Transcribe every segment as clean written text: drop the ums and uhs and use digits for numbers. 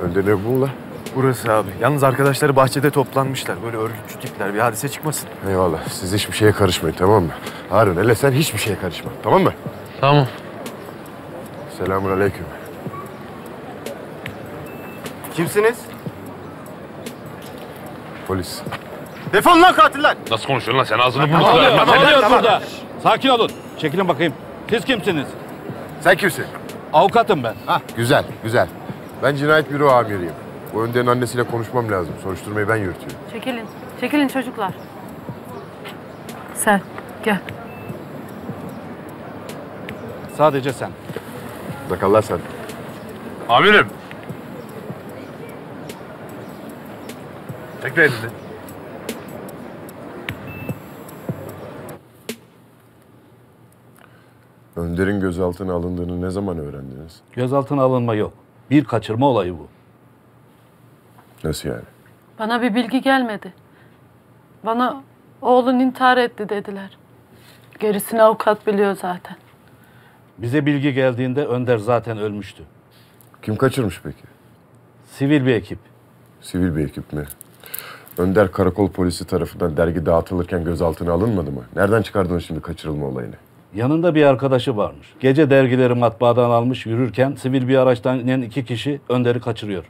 Önderleri bu mu lan? Burası abi. Yalnız arkadaşları bahçede toplanmışlar. Böyle örgütçü tipler. Bir hadise çıkmasın. Eyvallah. Siz hiçbir şeye karışmayın, tamam mı? Harun, hele sen hiçbir şeye karışma. Tamam mı? Tamam. Selamünaleyküm. Kimsiniz? Polis. Defol lan katiller! Nasıl konuşuyorsun lan sen? Ağzını burnunu kırarım. Ne oluyor burada? Sakin olun. Çekilin bakayım. Siz kimsiniz? Sen kimsin? Avukatım ben. Ha. Güzel, güzel. Ben cinayet büro amiriyim. O Önder'in annesiyle konuşmam lazım. Soruşturmayı ben yürütüyorum. Çekilin. Çekilin çocuklar. Sen gel. Sadece sen. Sakallar sen. Amirim. Tekrar edildi. Önder'in gözaltına alındığını ne zaman öğrendiniz? Gözaltına alınma yok. Bir kaçırma olayı bu. Nasıl yani? Bana bir bilgi gelmedi. Bana oğlun intihar etti dediler. Gerisini avukat biliyor zaten. Bize bilgi geldiğinde Önder zaten ölmüştü. Kim kaçırmış peki? Sivil bir ekip. Sivil bir ekip mi? Önder karakol polisi tarafından dergi dağıtılırken gözaltına alınmadı mı? Nereden çıkardın şimdi kaçırılma olayını? Yanında bir arkadaşı varmış. Gece dergileri matbaadan almış, yürürken sivil bir araçtan inen iki kişi Önder'i kaçırıyor.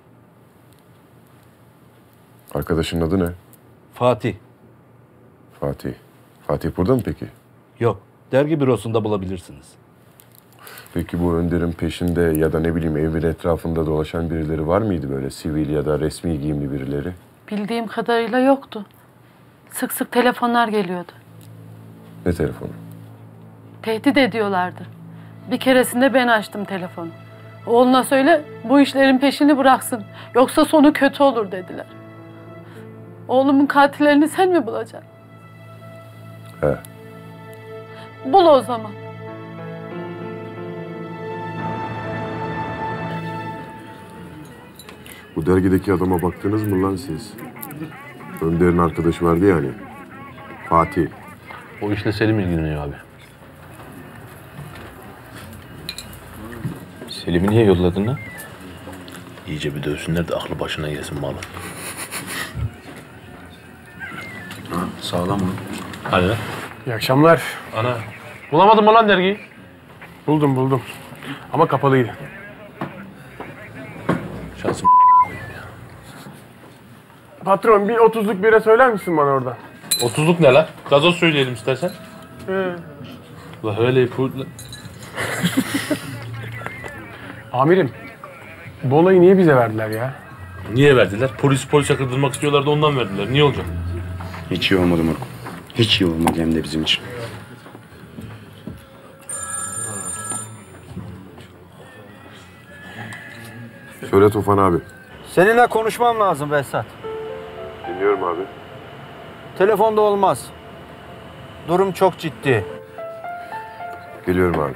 Arkadaşının adı ne? Fatih. Fatih. Fatih burada mı peki? Yok. Dergi bürosunda bulabilirsiniz. Peki bu Önder'in peşinde ya da ne bileyim evin etrafında dolaşan birileri var mıydı böyle sivil ya da resmi giyimli birileri? Bildiğim kadarıyla yoktu. Sık sık telefonlar geliyordu. Ne telefonu? Tehdit ediyorlardı. Bir keresinde ben açtım telefonu. Oğluna söyle bu işlerin peşini bıraksın. Yoksa sonu kötü olur dediler. Oğlumun katillerini sen mi bulacaksın? He. Bul o zaman. Bu dergideki adama baktınız mı lan siz? Önder'in arkadaşı vardı yani. Fatih. O işle Selim ilgileniyor abi. Selim'i niye yolladın lan? İyice bir dövsünler de aklı başına gelsin malum. Ha, sağlam mı? Hadi lan. İyi akşamlar. Ana. Bulamadın mı lan dergiyi? Buldum, buldum. Ama kapalıydı. Şansım ya. Patron, bir 30'luk bira söyler misin bana orada? 30'luk ne lan? Gazoz söyleyelim istersen. La öyle pul... Amirim, bu olayı niye bize verdiler ya? Niye verdiler? Polise kırdırmak istiyorlardı, ondan verdiler. Niye olacak? Hiç iyi olmadı Murkum. Hiç iyi olmadı hem de bizim için. Söyle Tufan abi. Seninle konuşmam lazım Behzat. Dinliyorum abi. Telefonda olmaz. Durum çok ciddi. Geliyorum abi.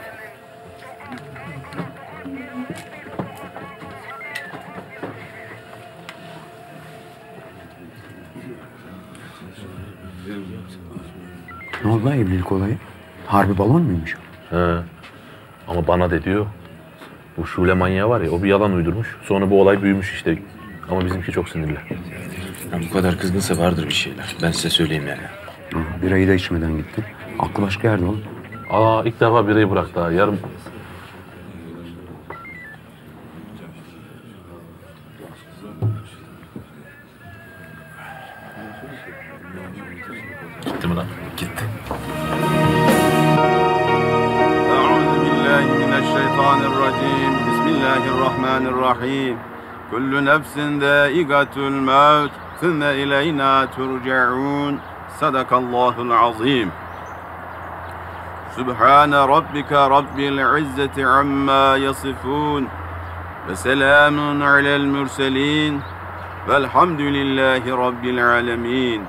Ne oldu lan evlilik olayı? Harbi balon muymuş? He. Ama bana de diyor. Bu Şule Manya var ya, o bir yalan uydurmuş. Sonra bu olay büyümüş işte. Ama bizimki çok sinirli. Yani bu kadar kızgınsa vardır bir şeyler. Ben size söyleyeyim yani. Hı, birayı da içmeden gittin. Aklı başka yerde oğlum. Aa, ilk defa birayı bıraktı ha. Yarım... Gitti mi lan? Gitti. Euzubillahimineşşeytanirracim. Bismillahirrahmanirrahim. Kullu nefsin dâikatul mevt. Sümme ileyna turcaun. Sadakallahul azim. Sübhane rabbike rabbil izzeti amma yasifun. Ve selamun alel mürselin. Velhamdülillahi rabbil alemin.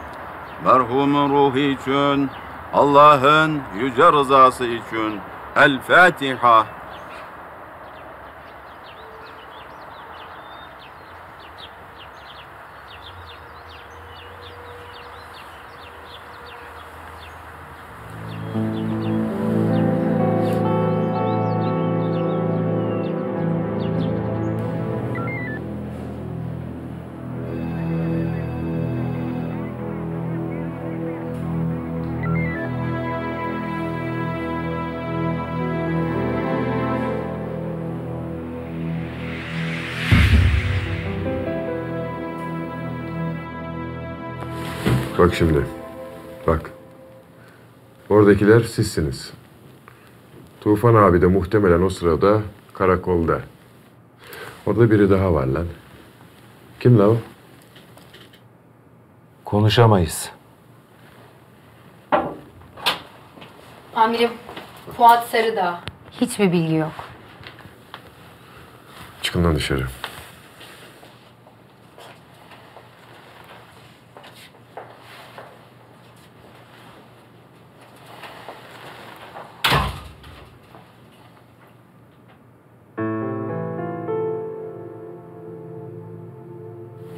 Merhumun ruhu için, Allah'ın yüce rızası için. El-Fatiha. Bak şimdi. Bak. Oradakiler sizsiniz. Tufan abi de muhtemelen o sırada karakolda. Orada biri daha var lan. Kim la o? Konuşamayız. Amirim, Fuat Sarıdağ. Hiçbir bilgi yok. Çıkın lan dışarı.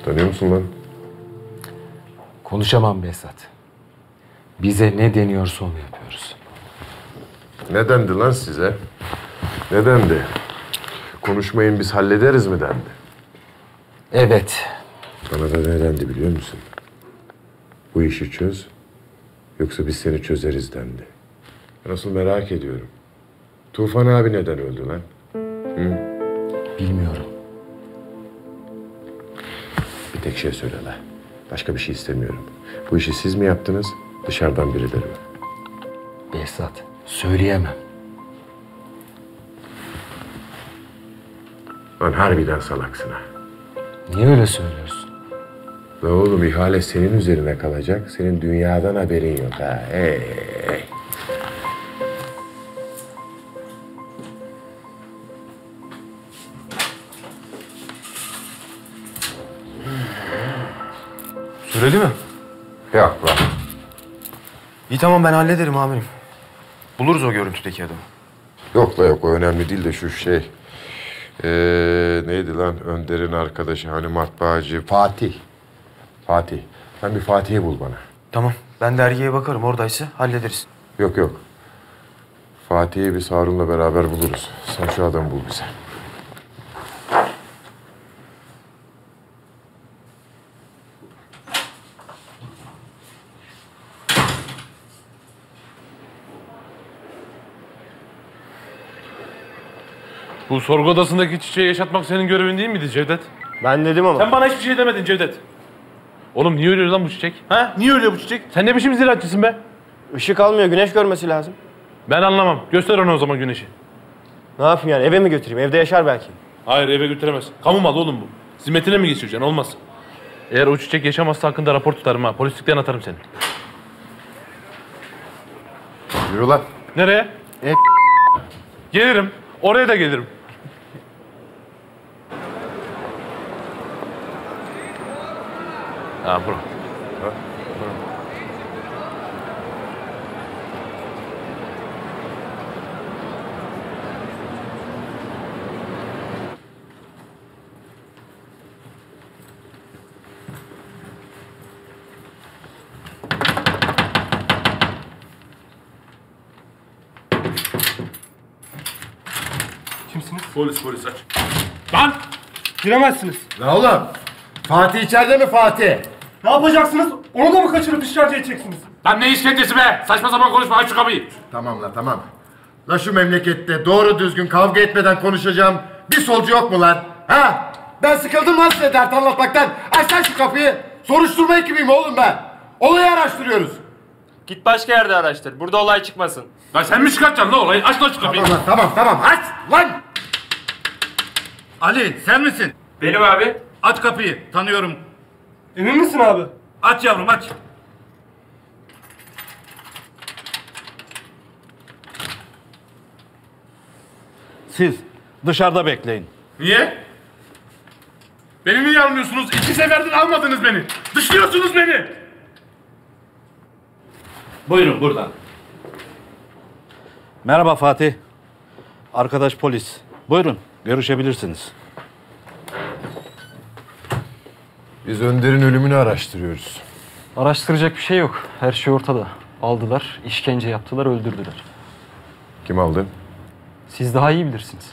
Tanıyor musun lan? Konuşamam Behzat. Bize ne deniyorsa onu yapıyoruz. Ne dendi lan size? Ne dendi? Konuşmayın biz hallederiz mi dendi? Evet. Bana da ne dendi biliyor musun? Bu işi çöz, yoksa biz seni çözeriz dendi. Nasıl merak ediyorum. Tufan abi neden öldü lan? Hı? Bilmiyorum. Bir tek şey söyle lan. Başka bir şey istemiyorum. Bu işi siz mi yaptınız, dışarıdan birileri mi? Behzat, söyleyemem. Lan harbiden salaksın ha. Niye öyle söylüyorsun? La oğlum ihale senin üzerine kalacak. Senin dünyadan haberin yok ha. Süreli mi? Yok lan. İyi tamam ben hallederim amirim. Buluruz o görüntüdeki adamı. Yok la yok o önemli değil de şu şey. Neydi lan Önder'in arkadaşı hani matbaacı Fatih. Fatih. Sen bir Fatih'i bul bana. Tamam. Ben dergiye bakarım. Oradaysa hallederiz. Yok yok. Fatih'i biz Harun'la beraber buluruz. Sen şu adamı bul bize. Bu sorgu odasındaki çiçeği yaşatmak senin görevin değil miydi Cevdet? Ben dedim ama. Sen bana hiçbir şey demedin Cevdet. Oğlum niye ölüyor lan bu çiçek? Ha? Niye ölüyor bu çiçek? Sen ne biçim ziraatçısın be? Işık almıyor, güneş görmesi lazım. Ben anlamam. Göster ona o zaman güneşi. Ne yapayım yani? Eve mi götüreyim? Evde yaşar belki. Hayır, eve götüremez. Kamu malı oğlum bu. Zimmetine mi geçireceksin? Olmaz. Eğer o çiçek yaşamazsa hakkında rapor tutarım ha. Polislikten atarım seni. Yürü lan. Nereye? Gelirim. Oraya da gelirim. Ha, bura. Ha? Bura. Kimsiniz? Polis aç. Lan! Giremezsiniz. La oğlum! Fatih içeride mi Fatih? Ne yapacaksınız? Onu da mı kaçırıp dışarıda edeceksiniz? Lan ne işkencesi be? Saçma sapan konuşma. Aç şu kapıyı. Tamam la tamam. La şu memlekette doğru düzgün kavga etmeden konuşacağım bir solcu yok mu lan? Ha? Ben sıkıldım lan size dert anlatmaktan. Aç lan şu kapıyı. Soruşturma ekibiyim oğlum ben. Olayı araştırıyoruz. Git başka yerde araştır. Burada olay çıkmasın. Lan sen mi çıkartacaksın la olayı? Aç lan şu kapıyı. Tamam tamam tamam. Aç lan. Ali sen misin? Benim abi. Aç kapıyı. Tanıyorum. Emin misin abi? Aç yavrum aç. Siz dışarıda bekleyin. Niye? Beni niye almıyorsunuz? 2 seferdir almadınız beni. Dışlıyorsunuz beni. Buyurun buradan. Merhaba Fatih. Arkadaş polis. Buyurun görüşebilirsiniz. Biz Önder'in ölümünü araştırıyoruz. Araştıracak bir şey yok. Her şey ortada. Aldılar, işkence yaptılar, öldürdüler. Kim aldı? Siz daha iyi bilirsiniz.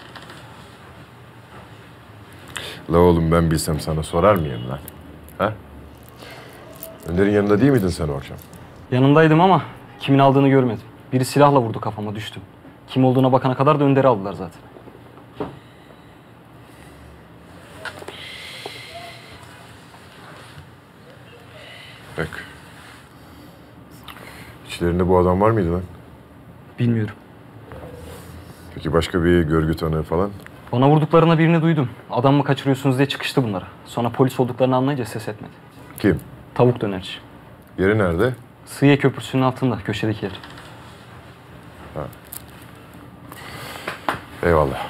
La oğlum ben bilsem sana sorar mıyım lan? Ha? Önder'in yanında değil miydin sen o akşam? Yanındaydım ama kimin aldığını görmedim. Biri silahla vurdu kafama, düştüm. Kim olduğuna bakana kadar da Önder'i aldılar zaten. İşlerinde bu adam var mıydı lan? Bilmiyorum. Peki başka bir görgü tanığı falan? Ona vurduklarına birini duydum. Adam mı kaçırıyorsunuz diye çıkıştı bunlara. Sonra polis olduklarını anlayınca ses etmedi. Kim? Tavuk dönerci. Yeri nerede? Sıya Köprüsü'nün altında, köşedeki yer. Ha. Eyvallah.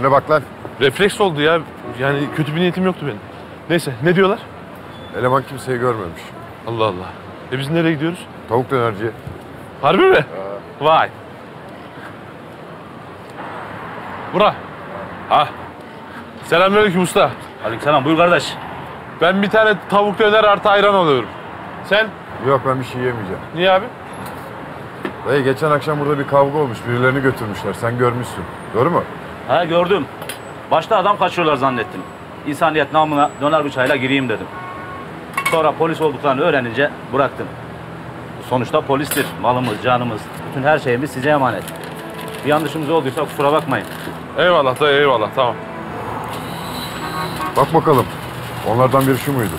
Önüne bak lan. Refleks oldu ya. Yani kötü bir niyetim yoktu benim. Neyse, ne diyorlar? Eleman kimseyi görmemiş. Allah Allah. Biz nereye gidiyoruz? Tavuk dönerciye. Harbi mi? Ha. Vay. Bura. Ha. Selamünaleyküm usta. Aleykümselam. Buyur kardeş. Ben bir tane tavuk döner artı ayran alıyorum. Sen? Yok, ben bir şey yemeyeceğim. Niye abi? Dayı, geçen akşam burada bir kavga olmuş. Birilerini götürmüşler. Sen görmüşsün. Doğru mu? Ha, gördüm. Başta adam kaçırıyorlar zannettim. İnsaniyet namına döner bıçağıyla gireyim dedim. Sonra polis olduklarını öğrenince bıraktım. Sonuçta polistir. Malımız, canımız, bütün her şeyimiz size emanet. Bir yanlışımız olduysa kusura bakmayın. Eyvallah da eyvallah, tamam. Bak bakalım, onlardan biri şu muydu?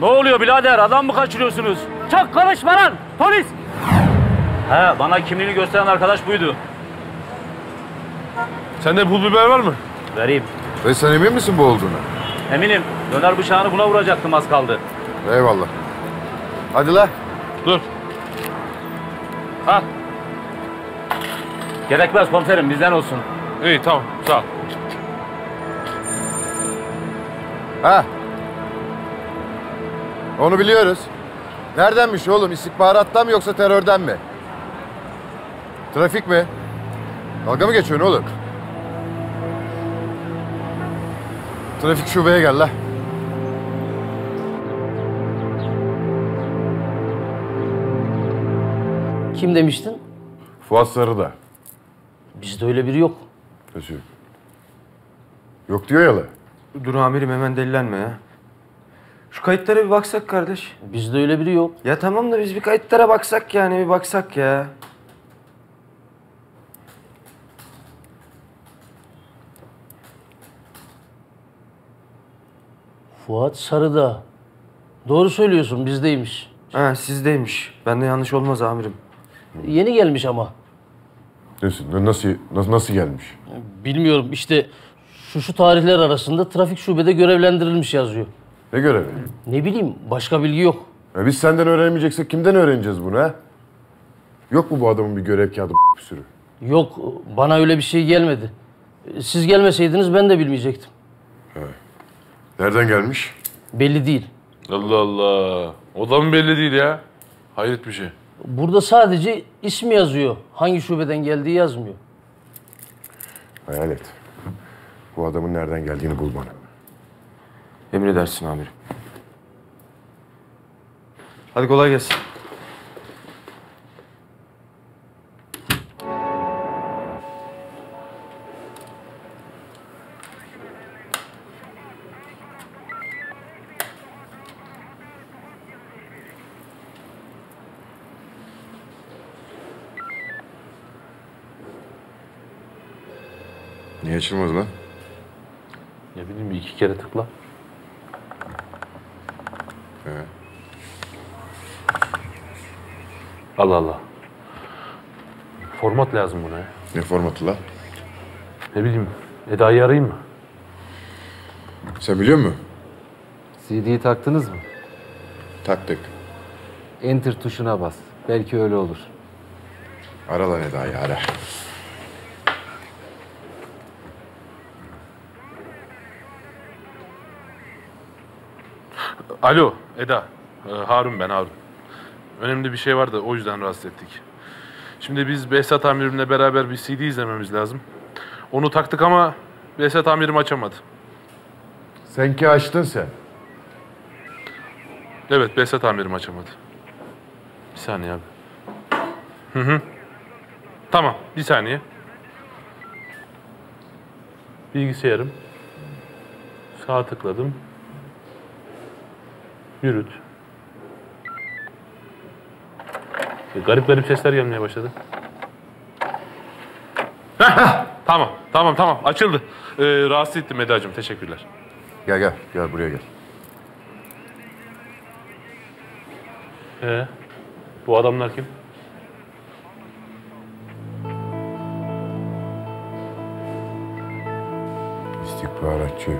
Ne oluyor birader, adam mı kaçırıyorsunuz? Çok konuşma lan, polis! He, bana kimliğini gösteren arkadaş buydu. Sende pul biber var mı? Vereyim. Ve sen emin misin bu olduğuna? Eminim. Döner bıçağını buna vuracaktım, az kaldı. Eyvallah. Hadi la. Dur. Al. Gerekmez komiserim, bizden olsun. İyi, tamam. Sağ ol. Ha. Onu biliyoruz. Neredenmiş oğlum? İstihbarattan mı yoksa terörden mi? Trafik mi? Dalga mı geçiyorsun oğlum? Trafik şubeye gel la. Kim demiştin? Fuat Sarıdağ. Bizde öyle biri yok. Nasıl yok? Yok diyor ya la. Dur amirim, hemen delilenme ya. Şu kayıtlara bir baksak kardeş. Bizde öyle biri yok. Ya tamam da biz bir kayıtlara baksak yani, bir baksak ya. Fuat Sarıdağ. Doğru söylüyorsun, bizdeymiş. He, sizdeymiş. Bende yanlış olmaz amirim. Yeni gelmiş ama. Nasıl gelmiş? Bilmiyorum, işte şu tarihler arasında trafik şubede görevlendirilmiş yazıyor. Ne görevi? Ne bileyim, başka bilgi yok. Ya biz senden öğrenemeyeceksek kimden öğreneceğiz bunu ha? Yok mu bu adamın bir görev kağıdı bir sürü? Yok, bana öyle bir şey gelmedi. Siz gelmeseydiniz ben de bilmeyecektim. He. Nereden gelmiş? Belli değil. Allah Allah. O da mı belli değil ya? Hayret bir şey. Burada sadece ismi yazıyor. Hangi şubeden geldiği yazmıyor. Hayal et. Bu adamın nereden geldiğini bul bana. Emredersin amirim. Hadi kolay gelsin. Niye açılmadı lan? Ne bileyim, bir iki kere tıkla. He. Allah Allah. Format lazım buna ya. Ne formatı lan? Ne bileyim, Eda'yı arayayım mı? Sen biliyor musun? CD'yi taktınız mı? Taktık. Enter tuşuna bas. Belki öyle olur. Ara lan Eda'yı, ara. Alo, Eda. Harun ben, Harun. Önemli bir şey var da o yüzden rahatsız ettik. Şimdi biz Behzat amirimle beraber bir CD izlememiz lazım. Onu taktık ama Behzat amirim açamadı. Sen ki açtın sen. Evet, Behzat amirim açamadı. Bir saniye abi. Hı. Tamam, bir saniye. Bilgisayarım. Sağa tıkladım. Yürüt. Garip garip sesler gelmeye başladı. Tamam, tamam, tamam. Açıldı. Rahatsız ettim Eda'cığım. Teşekkürler. Gel, gel. Gel, buraya gel. Bu adamlar kim? İstihbaratçı.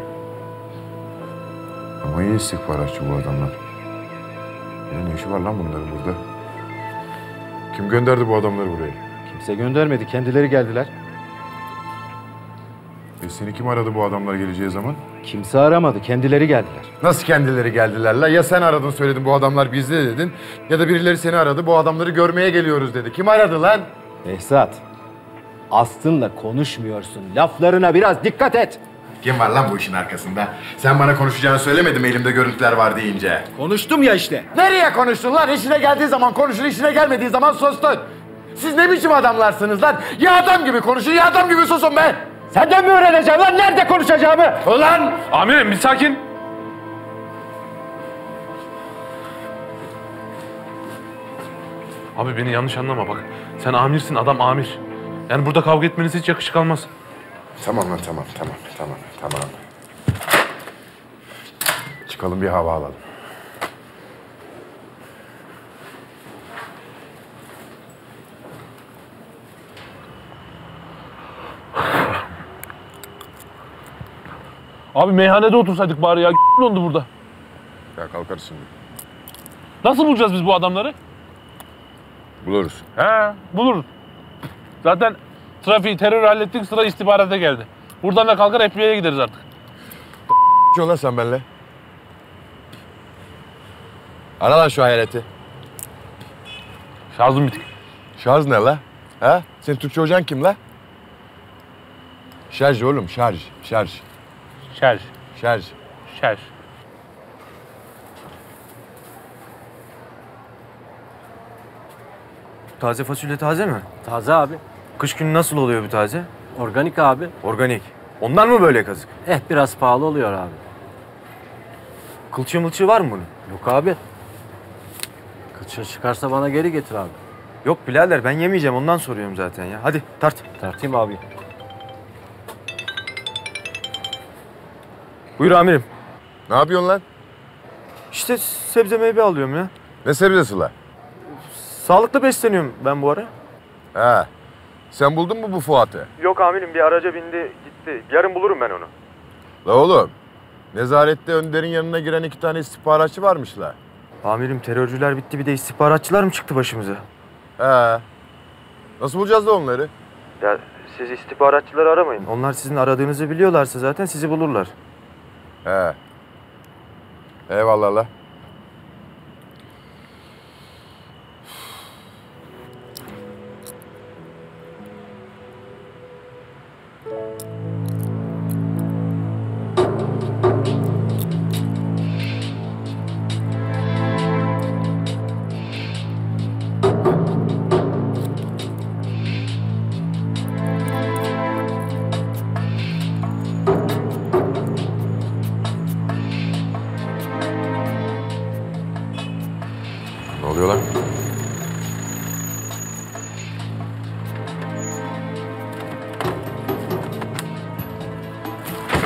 Ama iyi istihbaratçı bu adamlar. Ne işi var lan bunların burada? Kim gönderdi bu adamları buraya? Kimse göndermedi. Kendileri geldiler. Seni kim aradı bu adamlar geleceği zaman? Kimse aramadı. Kendileri geldiler. Nasıl kendileri geldiler la? Ya sen aradın söyledin bu adamlar bizde dedin. Ya da birileri seni aradı bu adamları görmeye geliyoruz dedi. Kim aradı lan? Behzat. Aslında konuşmuyorsun. Laflarına biraz dikkat et. Kim var lan bu işin arkasında? Sen bana konuşacağını söylemedin mi elimde görüntüler var deyince? Konuştum ya işte. Nereye konuştun lan? İşine geldiği zaman konuşun, işine gelmediği zaman sustun. Siz ne biçim adamlarsınız lan? Ya adam gibi konuşun, ya adam gibi susun be! Senden mi öğreneceğim lan? Nerede konuşacağımı? Ulan! Amirim bir sakin. Abi beni yanlış anlama bak. Sen amirsin, adam amir. Yani burada kavga etmeniz hiç yakışık almaz. Tamam lan, tamam, tamam, tamam, tamam. Çıkalım bir hava alalım. Abi meyhanede otursaydık bari ya, dondu burada. Ya kalkarız şimdi. Nasıl bulacağız biz bu adamları? Buluruz. He, buluruz. Zaten trafiği, terörü hallettik, sıra istihbarata geldi. Buradan da kalkar FBI'ye gideriz artık. Yola sen benimle. Ara lan şu hayaleti. Şarjım bitik. Şarj ne la? Ha? Senin Türkçe hocan kim la? Şarj oğlum, şarj, şarj. Şarj. Şarj. Şarj. Taze fasulye taze mi? Taze abi. Kış günü nasıl oluyor bu taze? Organik abi. Organik. Ondan mı böyle kazık? Biraz pahalı oluyor abi. Kılçığı mılçığı var mı bunun? Yok abi. Kılçığı çıkarsa bana geri getir abi. Yok birader ben yemeyeceğim ondan soruyorum zaten ya. Hadi tart. Tartayım abi. Buyur amirim. Ne yapıyorsun lan? İşte sebze meyve alıyorum ya. Ne sebzesi lan? Sağlıklı besleniyorum ben bu ara. He. Sen buldun mu bu Fuat'ı? Yok amirim bir araca bindi gitti. Yarın bulurum ben onu. La oğlum. Nezarette Önder'in yanına giren 2 tane istihbaratçı varmış la. Amirim terörcüler bitti bir de istihbaratçılar mı çıktı başımıza? He. Nasıl bulacağız da onları? Ya siz istihbaratçıları aramayın. Onlar sizin aradığınızı biliyorlarsa zaten sizi bulurlar. He. Eyvallah la.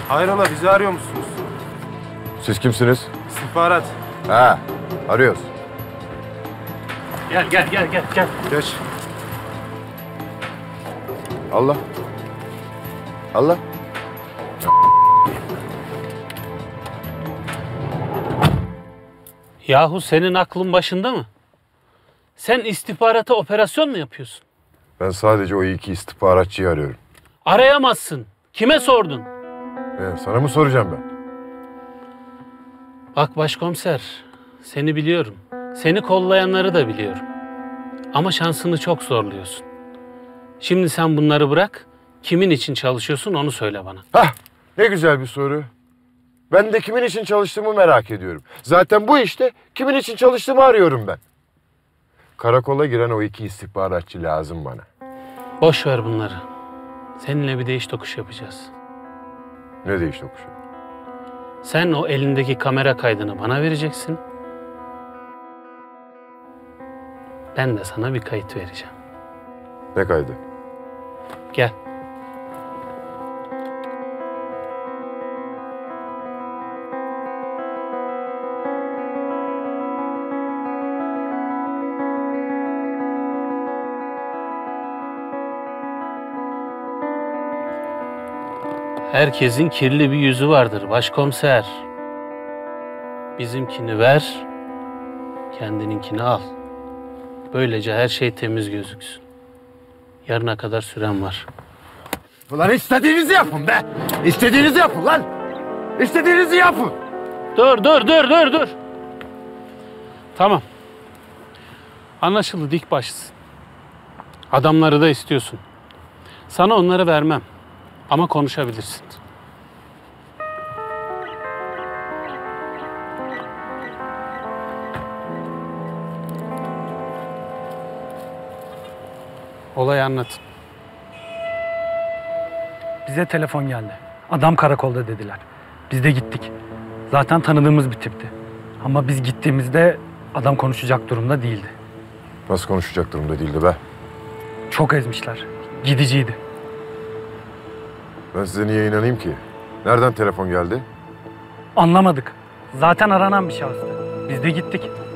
Hayrola bizi arıyor musunuz? Siz kimsiniz? İstihbarat. Ha, arıyoruz. Gel, gel, gel, gel, gel. Geç. Allah. Allah. Yahu senin aklın başında mı? Sen istihbarata operasyon mu yapıyorsun? Ben sadece o 2 istihbaratçıyı arıyorum. Arayamazsın. Kime sordun? Sana mı soracağım ben? Bak başkomiser, seni biliyorum. Seni kollayanları da biliyorum. Ama şansını çok zorluyorsun. Şimdi sen bunları bırak, kimin için çalışıyorsun onu söyle bana. Hah, ne güzel bir soru. Ben de kimin için çalıştığımı merak ediyorum. Zaten bu işte kimin için çalıştığımı arıyorum ben. Karakola giren o 2 istihbaratçı lazım bana. Boş ver bunları. Seninle bir değiş tokuş yapacağız. Ne değişti o kuşu? Sen o elindeki kamera kaydını bana vereceksin. Ben de sana bir kayıt vereceğim. Ne kaydı? Gel. Herkesin kirli bir yüzü vardır başkomiser. Bizimkini ver, kendininkini al. Böylece her şey temiz gözüksün. Yarına kadar süren var. Ulan istediğinizi yapın be! İstediğinizi yapın lan! İstediğinizi yapın! Dur! Tamam. Anlaşıldı dik başlısın. Adamları da istiyorsun. Sana onları vermem. Ama konuşabilirsin. Olayı anlatın. Bize telefon geldi. Adam karakolda dediler. Biz de gittik. Zaten tanıdığımız bir tipti. Ama biz gittiğimizde adam konuşacak durumda değildi. Nasıl konuşacak durumda değildi be? Çok ezmişler. Gidiciydi. Ben size niye inanayım ki? Nereden telefon geldi? Anlamadık. Zaten aranan bir şahıstı. Biz de gittik.